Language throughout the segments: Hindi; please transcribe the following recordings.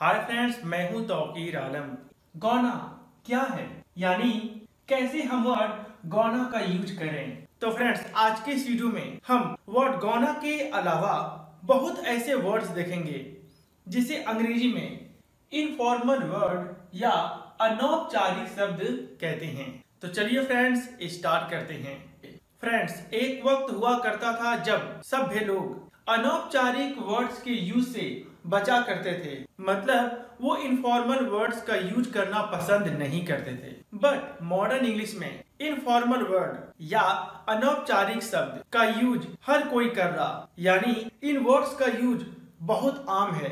हाय फ्रेंड्स, मैं हूं तौकीर आलम। गौना क्या है, यानी कैसे हम वर्ड गौना का यूज करें। तो फ्रेंड्स, आज के इस वीडियो में हम वर्ड गौना के अलावा बहुत ऐसे वर्ड्स देखेंगे जिसे अंग्रेजी में इनफॉर्मल वर्ड या अनौपचारिक शब्द कहते हैं। तो चलिए फ्रेंड्स, स्टार्ट करते हैं। फ्रेंड्स, एक वक्त हुआ करता था जब सभ्य लोग अनौपचारिक वर्ड्स के यूज से बचा करते थे, मतलब वो इनफॉर्मल वर्ड्स का यूज करना पसंद नहीं करते थे। बट मॉडर्न इंग्लिश में इनफॉर्मल वर्ड या अनौपचारिक शब्द का यूज हर कोई कर रहा, यानी इन वर्ड्स का यूज बहुत आम है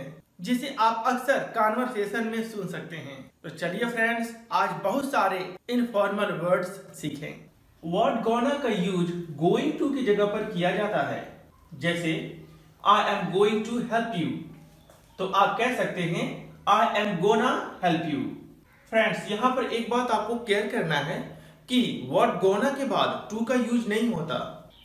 जिसे आप अक्सर कॉन्वर्सेशन में सुन सकते हैं। तो चलिए फ्रेंड्स, आज बहुत सारे इनफॉर्मल वर्ड्स सीखें। वर्ड गौना का यूज गोइंग टू की जगह पर किया जाता है, जैसे I am going to help you, तो आप कह सकते हैं I am gonna help you. Friends, यहाँ पर एक बात आपको केयर करना है कि वर्ड गोना के बाद टू का यूज नहीं होता।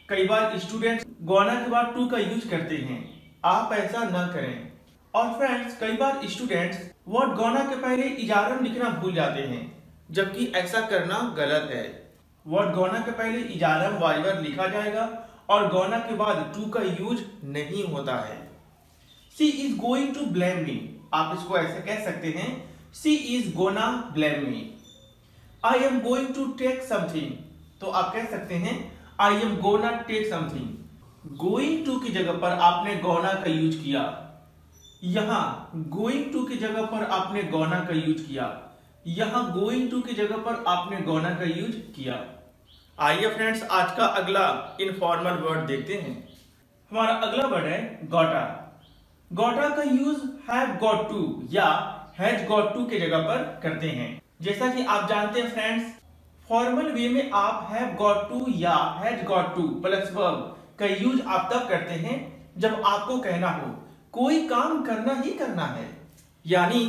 कई बार स्टूडेंट्स गोना के बाद टू का यूज करते हैं, आप ऐसा ना करें। और फ्रेंड्स, कई बार स्टूडेंट्स वर्ड गोना के पहले इजारम लिखना भूल जाते हैं, जबकि ऐसा करना गलत है। वर्ड गोना के पहले इजारम वाइवर लिखा जाएगा और गोना के बाद टू का यूज नहीं होता है। She is going to blame me, आप इसको ऐसे कह सकते हैं She is gonna blame me। I am going to take something, तो आप कह सकते हैं I am gonna take something। Going to की जगह पर आपने gonna का यूज किया, यहाँ going to की जगह पर आपने gonna का यूज किया, यहाँ going to की जगह पर आपने gonna का यूज किया। आइए फ्रेंड्स, आज का अगला इनफॉर्मल वर्ड देखते हैं। हमारा अगला वर्ड है गोटा। गोटा का यूज हैव गॉट टू या हैज गॉट टू के जगह पर करते हैं। जैसा कि आप जानते हैं फ्रेंड्स, फॉर्मल वे में आप हैव गॉट टू या has got to plus verb का यूज आप तब करते हैं जब आपको कहना हो कोई काम करना ही करना है, यानी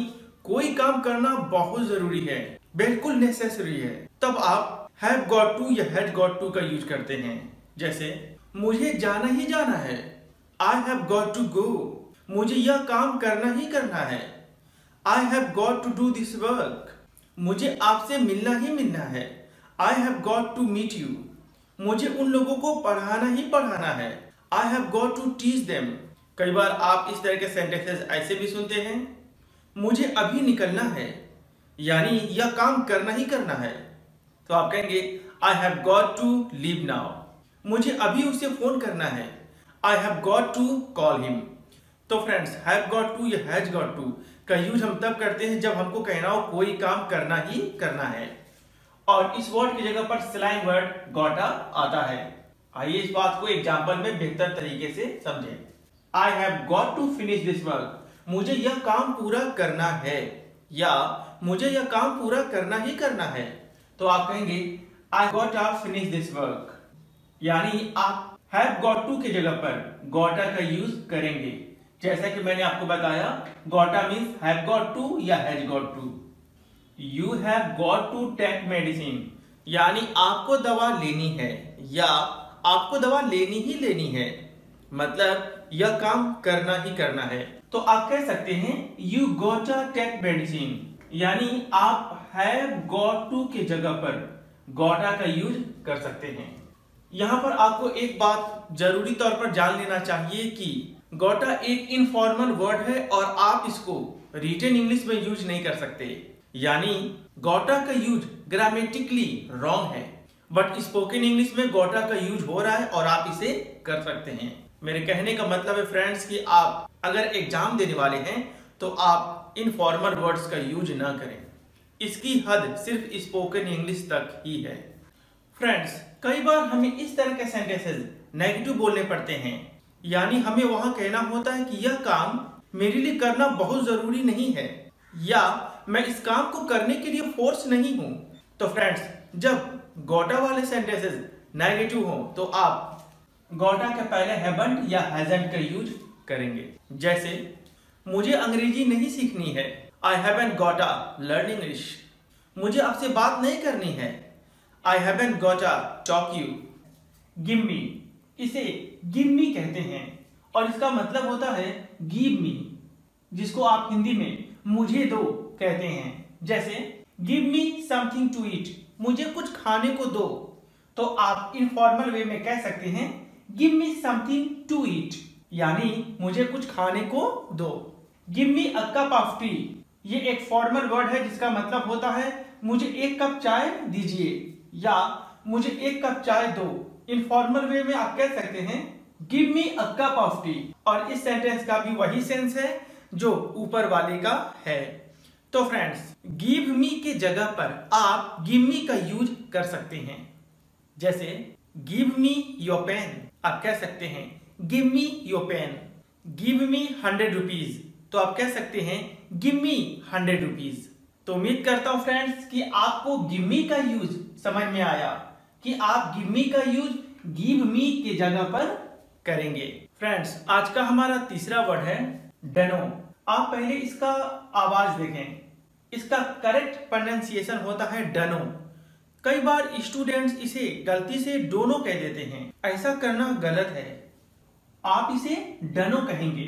कोई काम करना बहुत जरूरी है, बिल्कुल नेसेसरी है, तब आप हैव गॉट टू या हैज गॉट टू का यूज करते हैं। जैसे मुझे जाना ही जाना है, I have got to go. मुझे यह काम करना ही करना है, I have got to do this work. मुझे आपसे मिलना ही मिलना है, I have got to meet you. मुझे उन लोगों को पढ़ाना ही पढ़ाना है, I have got to teach them. कई बार आप इस तरह के सेंटेंसेस ऐसे भी सुनते हैं, मुझे अभी निकलना है, यानी यह काम करना ही करना है, तो आप कहेंगे I have got to leave now. मुझे अभी उसे फोन करना है, I have got to call him. तो फ्रेंड्स, हैव गॉट टू या हैज गॉट टू का यूज हम तब करते हैं जब हमको कहना हो कोई काम करना ही करना है। और इस वर्ड की जगह पर स्लैंग वर्ड गॉटा आता है। आइए इस बात को एग्जांपल में बेहतर तरीके से समझें। I have got to finish this work. मुझे यह काम पूरा करना है या मुझे यह काम पूरा करना ही करना है, तो आप कहेंगे I got to finish this work, यानी आप हैव गॉट टू की जगह पर गॉटा का यूज करेंगे। जैसा कि मैंने आपको बताया, gotta means have got to या has got to. You have got to take medicine, यानी आपको दवा लेनी है या आपको दवा लेनी ही लेनी है, मतलब यह काम करना ही करना है, तो आप कह सकते हैं यू गोटा टेक मेडिसिन, यानी आप हैव गॉट टू की जगह पर गोटा का यूज कर सकते हैं। यहाँ पर आपको एक बात जरूरी तौर पर जान लेना चाहिए कि गोटा एक इनफॉर्मल वर्ड है और आप इसको रिटन इंग्लिश में यूज नहीं कर सकते, यानी गोटा का यूज ग्रामेटिकली रॉन्ग है। बट स्पोकन इंग्लिश में गोटा का यूज हो रहा है और आप इसे कर सकते हैं। मेरे कहने का मतलब है फ्रेंड्स कि आप अगर एग्जाम देने वाले हैं तो आप इनफॉर्मल वर्ड्स का यूज ना करें, इसकी हद सिर्फ स्पोकन इंग्लिश तक ही है। फ्रेंड्स, कई बार हमें इस तरह के सेंटेंसेस नेगेटिव बोलने पड़ते हैं, यानी हमें वहां कहना होता है कि यह काम मेरे लिए करना बहुत जरूरी नहीं है या मैं इस काम को करने के लिए फोर्स नहीं हूं। तो फ्रेंड्स, जब गोटा वाले सेंटेंसेस नेगेटिव हो तो आप गोटा के पहले हैवंट या हैजंट का यूज करेंगे। जैसे मुझे अंग्रेजी नहीं सीखनी है, I haven't gotta learn English. मुझे आपसे बात नहीं करनी है, I haven't gotta talk you. Give me, इसे गिव मी कहते हैं और इसका मतलब होता है गिव मी, जिसको आप हिंदी में मुझे दो कहते हैं। जैसे give me something to eat, मुझे कुछ खाने को दो। तो आप इनफॉर्मल वे में कह सकते हैं give me something to eat, यानी मुझे कुछ खाने को दो। Give me a cup of tea, ये एक फॉर्मल वर्ड है जिसका मतलब होता है मुझे एक कप चाय दीजिए या मुझे एक कप चाय दो। इनफॉर्मल वे में आप कह सकते हैं give me a cup of tea, और इस सेंटेंस का भी वही सेंस है जो ऊपर वाले का है। तो फ्रेंड्स, गिव मी के जगह पर आप गिव मी का यूज कर सकते हैं। जैसे गिव मी योर पेन, आप कह सकते हैं give me your pen. Give me 100 rupees, तो आप कह सकते हैं गिव मी 100 रुपीज। तो उम्मीद करता हूं फ्रेंड्स कि आपको गिव मी का यूज समझ में आया, कि आप गिव मी का यूज गिव मी के जगह पर करेंगे। फ्रेंड्स, आज का हमारा तीसरा वर्ड है डनो। आप पहले इसका आवाज देखें, इसका करेक्ट प्रोनाउंसिएशन होता है डनो। कई बार स्टूडेंट्स इसे गलती से डोनो कह देते हैं, ऐसा करना गलत है। आप इसे डनो कहेंगे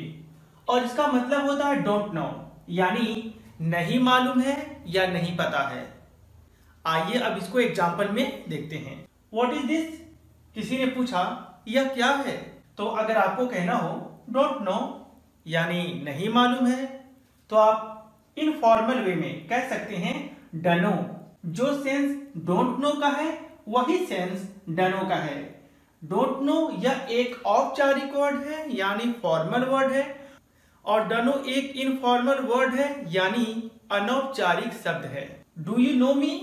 और इसका मतलब होता है डोंट नो, यानी नहीं मालूम है या नहीं पता है। आइए अब इसको एग्जाम्पल में देखते हैं। व्हाट इज दिस, किसी ने पूछा यह क्या है। तो अगर आपको कहना हो डोंट नो, यानी नहीं मालूम है, तो आप इनफॉर्मल वे में कह सकते हैं डनो। जो सेंस डोंट नो का है वही सेंस डनो का है। डोंट नो यह एक औपचारिक वर्ड है यानी फॉर्मल वर्ड है, और डनो एक इनफॉर्मल वर्ड है यानी अनौपचारिक शब्द है। डू यू नो मी,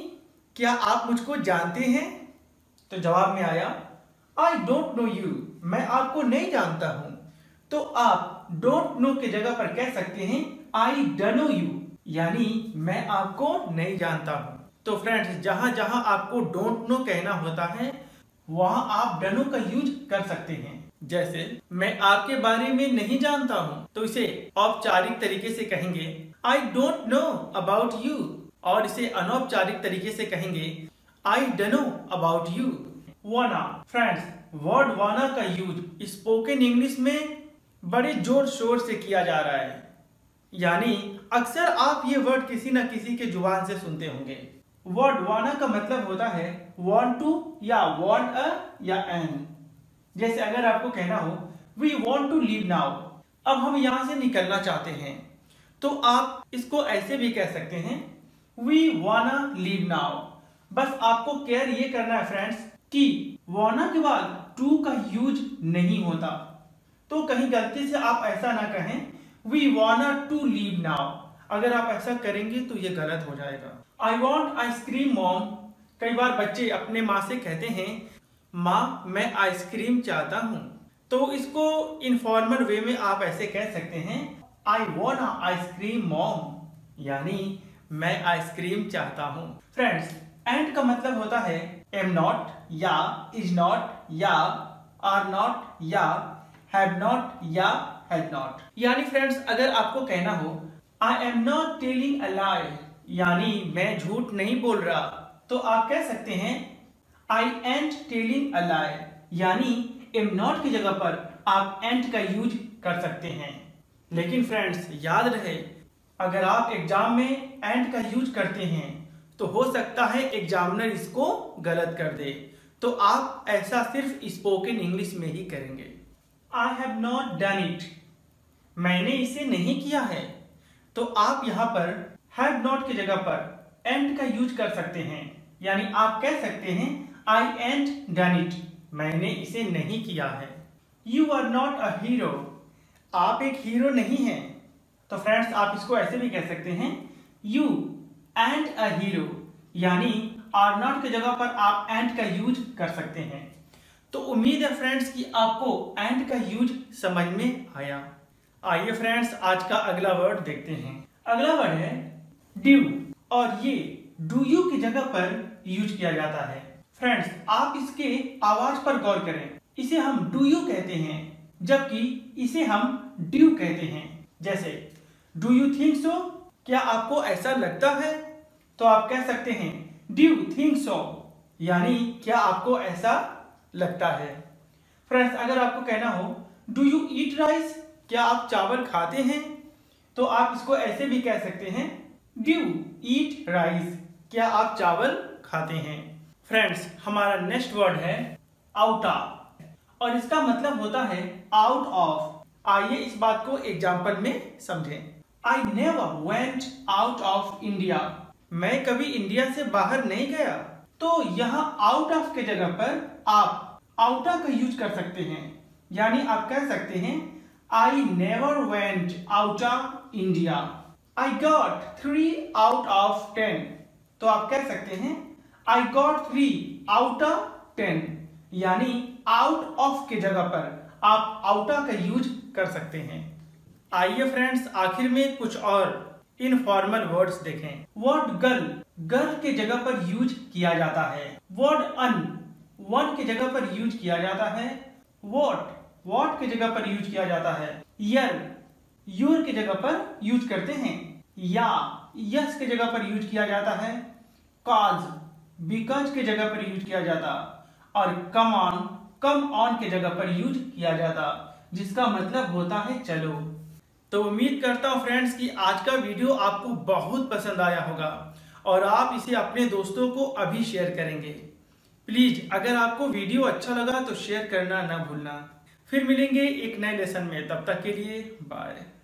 क्या आप मुझको जानते हैं। तो जवाब में आया आई डोंट नो यू, मैं आपको नहीं जानता हूं। तो आप डोंट नो के जगह पर कह सकते हैं आई डनो यू, यानी मैं आपको नहीं जानता हूं। तो फ्रेंड्स, जहां जहां आपको डोंट नो कहना होता है वहां आप डनो का यूज कर सकते हैं। जैसे मैं आपके बारे में नहीं जानता हूं, तो इसे औपचारिक तरीके से कहेंगे I don't know about you, और इसे अनौपचारिक तरीके से कहेंगे I dunno about you. Wanna, friends, word wanna का यूज स्पोकन इंग्लिश में बड़े जोर शोर से किया जा रहा है, यानी अक्सर आप ये वर्ड किसी न किसी के जुबान से सुनते होंगे। वर्ड वाना का मतलब होता है want to या want a या an। जैसे अगर आपको कहना हो we want to leave now, अब हम यहाँ से निकलना चाहते हैं, तो आप इसको ऐसे भी कह सकते हैं we wanna leave now। बस आपको केयर ये करना है फ्रेंड्स कि wanna के बाद to का यूज नहीं होता। तो कहीं गलती से आप ऐसा ना कहें वी वाना टू लीव नाउ, अगर आप ऐसा करेंगे तो ये गलत हो जाएगा। आई वॉन्ट आइसक्रीम मॉम, कई बार बच्चे अपने माँ से कहते हैं माँ मैं आइसक्रीम चाहता हूँ। तो इसको इनफॉर्मल वे में आप ऐसे कह सकते हैं आई वॉन्ट आइसक्रीम मॉम, यानी मैं आइसक्रीम चाहता हूँ। फ्रेंड्स, एंड का मतलब होता है एम नॉट या इज नॉट या आर नॉट या हैव नॉट या हैड नॉट। यानी फ्रेंड्स, अगर आपको कहना हो I am not telling a lie, यानी मैं झूठ नहीं बोल रहा, तो आप कह सकते हैं आई एंट टेलिंग अ लाई, यानी एम नॉट की जगह पर आप एंट का यूज कर सकते हैं। लेकिन फ्रेंड्स, याद रहे अगर आप एग्जाम में एंट का यूज करते हैं तो हो सकता है एग्जामिनर इसको गलत कर दे, तो आप ऐसा सिर्फ स्पोकन इंग्लिश में ही करेंगे। I have not done it, मैंने इसे नहीं किया है। तो आप यहाँ पर have not की जगह पर and का यूज कर सकते हैं, यानी आप कह सकते हैं I ain't done it, मैंने इसे नहीं किया है। You are not a hero, आप एक हीरो नहीं हैं। तो फ्रेंड्स, आप इसको ऐसे भी कह सकते हैं You ain't a hero, यानी are not की जगह पर आप and का यूज कर सकते हैं। तो उम्मीद है फ्रेंड्स कि आपको एंड का यूज समझ में आया। आइए फ्रेंड्स, आज का अगला वर्ड देखते हैं। अगला वर्ड है ड्यू, और ये डू यू की जगह पर यूज किया जाता है। फ्रेंड्स, आप इसके आवाज पर गौर करें, इसे हम डू यू कहते हैं जबकि इसे हम ड्यू कहते हैं। जैसे डू यू थिंक सो, क्या आपको ऐसा लगता है। तो आप कह सकते हैं ड्यू थिंक सो, यानी क्या आपको ऐसा लगता है। फ्रेंड्स, अगर आपको कहना हो डू यू ईट राइस, क्या आप चावल खाते हैं, तो आप इसको ऐसे भी कह सकते हैं, डू यू ईट राइस, क्या आप चावल खाते हैं। फ्रेंड्स, हमारा नेक्स्ट वर्ड है आउटा, और इसका मतलब होता है आउट ऑफ। आइए इस बात को एग्जाम्पल में समझें। I never went out of India, मैं कभी इंडिया से बाहर नहीं गया। तो यहाँ आउट ऑफ के जगह पर आप आउटा का यूज कर सकते हैं, यानी आप कह सकते हैं I never went out of India, I got 3 out of 10। तो आप कह सकते हैं आई गॉट 3 out of 10, यानी आउट ऑफ के जगह पर आप आउटा का यूज कर सकते हैं। आइए फ्रेंड्स, आखिर में कुछ और इनफॉर्मल वर्ड्स देखें। वर्ड गर्ल, गर्ल के जगह पर यूज किया जाता है। वर्ड अन, वन के जगह पर यूज किया जाता है। वॉट, वॉट के जगह पर यूज किया जाता है। यर, यूर के जगह पर यूज करते हैं। या, यस के जगह पर यूज किया जाता है। कॉज, बिकॉज के जगह पर यूज किया जाता। और कम ऑन, कम ऑन के जगह पर यूज किया जाता, जिसका मतलब होता है चलो। तो उम्मीद करता हूँ फ्रेंड्स कि आज का वीडियो आपको बहुत पसंद आया होगा और आप इसे अपने दोस्तों को अभी शेयर करेंगे। प्लीज, अगर आपको वीडियो अच्छा लगा तो शेयर करना ना भूलना। फिर मिलेंगे एक नए लेसन में, तब तक के लिए बाय।